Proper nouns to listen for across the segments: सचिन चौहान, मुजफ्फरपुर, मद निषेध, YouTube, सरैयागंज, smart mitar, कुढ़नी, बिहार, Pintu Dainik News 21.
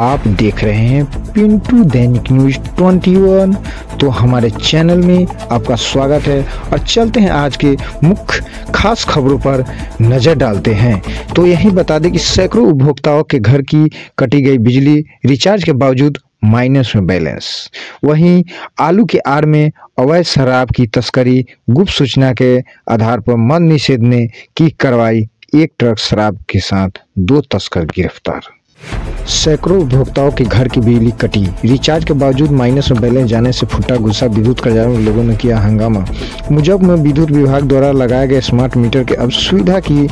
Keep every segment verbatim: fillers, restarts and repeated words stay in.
आप देख रहे हैं पिंटू दैनिक न्यूज इक्कीस, तो हमारे चैनल में आपका स्वागत है। और चलते हैं आज के मुख्य खास खबरों पर नज़र डालते हैं। तो यही बता दें कि सैकड़ों उपभोक्ताओं के घर की कटी गई बिजली, रिचार्ज के बावजूद माइनस में बैलेंस। वहीं आलू के आड़ में अवैध शराब की तस्करी, गुप्त सूचना के आधार पर मद निषेध ने की कार्रवाई, एक ट्रक शराब के साथ दो तस्कर गिरफ्तार। सैकड़ों उपभोक्ताओं के घर की बिजली कटी, रिचार्ज के बावजूद माइनस में बैलेंस जाने से फूटा गुस्सा, विद्युत कर्मचारियों में लोगों ने किया हंगामा। मुजफ्फरपुर में विद्युत विभाग द्वारा लगाए गए स्मार्ट मीटर के अब सुविधा की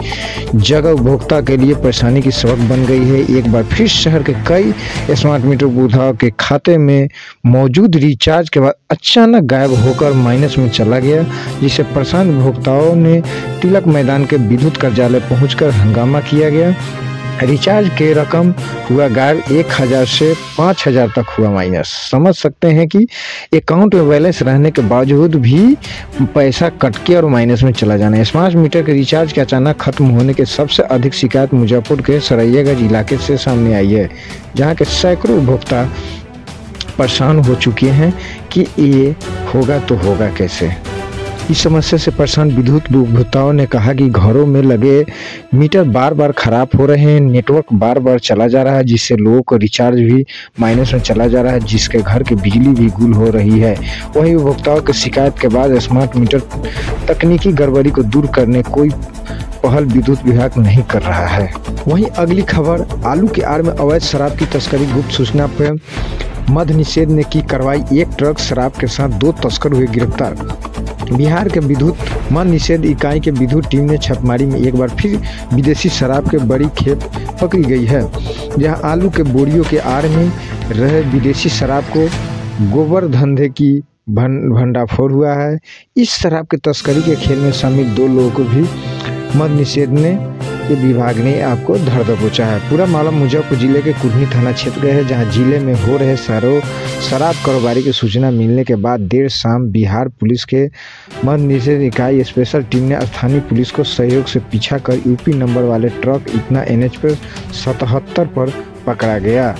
जगह उपभोक्ता के लिए परेशानी की सबक बन गई है। एक बार फिर शहर के कई स्मार्ट मीटर उपभोक्ताओं के खाते में मौजूद रिचार्ज के बाद अचानक गायब होकर माइनस में चला गया, जिससे परेशान उपभोक्ताओं ने तिलक मैदान के विद्युत कार्यालय पहुँचकर हंगामा किया गया। रिचार्ज के रकम हुआ गायब, एक हज़ार से पाँच हज़ार तक हुआ माइनस। समझ सकते हैं कि अकाउंट में बैलेंस रहने के बावजूद भी पैसा कट के और माइनस में चला जाना है। स्मार्ट मीटर के रिचार्ज के अचानक खत्म होने के सबसे अधिक शिकायत मुजफ्फरपुर के सरैयागंज इलाके से सामने आई है, जहां के सैकड़ों उपभोक्ता परेशान हो चुके हैं कि ये होगा तो होगा कैसे। इस समस्या से परेशान विद्युत उपभोक्ताओं ने कहा कि घरों में लगे मीटर बार बार खराब हो रहे हैं, नेटवर्क बार बार चला जा रहा है, जिससे लोगों को रिचार्ज भी माइनस में चला जा रहा है, जिसके घर की बिजली भी गुल हो रही है। वहीं उपभोक्ताओं की शिकायत के बाद स्मार्ट मीटर तकनीकी गड़बड़ी को दूर करने कोई पहल विद्युत विभाग नहीं कर रहा है। वहीं अगली खबर, आलू के आड़ में अवैध शराब की तस्करी, गुप्त सूचना पर मद निषेध ने की कार्रवाई, एक ट्रक शराब के साथ दो तस्कर हुए गिरफ्तार। बिहार के विद्युत मद निषेध इकाई के विद्युत टीम ने छापेमारी में एक बार फिर विदेशी शराब के बड़ी खेप पकड़ी गई है, जहां आलू के बोरियों के आड़ में रहे विदेशी शराब को गोबर धंधे की भंडाफोड़ हुआ है। इस शराब के तस्करी के खेल में शामिल दो लोगों को भी मद निषेध ने विभाग ने आपको धर दबोचा है। पूरा मामला मुजफ्फरपुर जिले के कुढ़नी थाना क्षेत्र का है, जहां जिले में हो रहे सारो शराब कारोबारी की सूचना मिलने के बाद देर शाम बिहार पुलिस के मद निषेध इकाई स्पेशल टीम ने स्थानीय पुलिस को सहयोग से पीछा कर यूपी नंबर वाले ट्रक इतना एन एच पर सतहत्तर पर पकड़ा गया।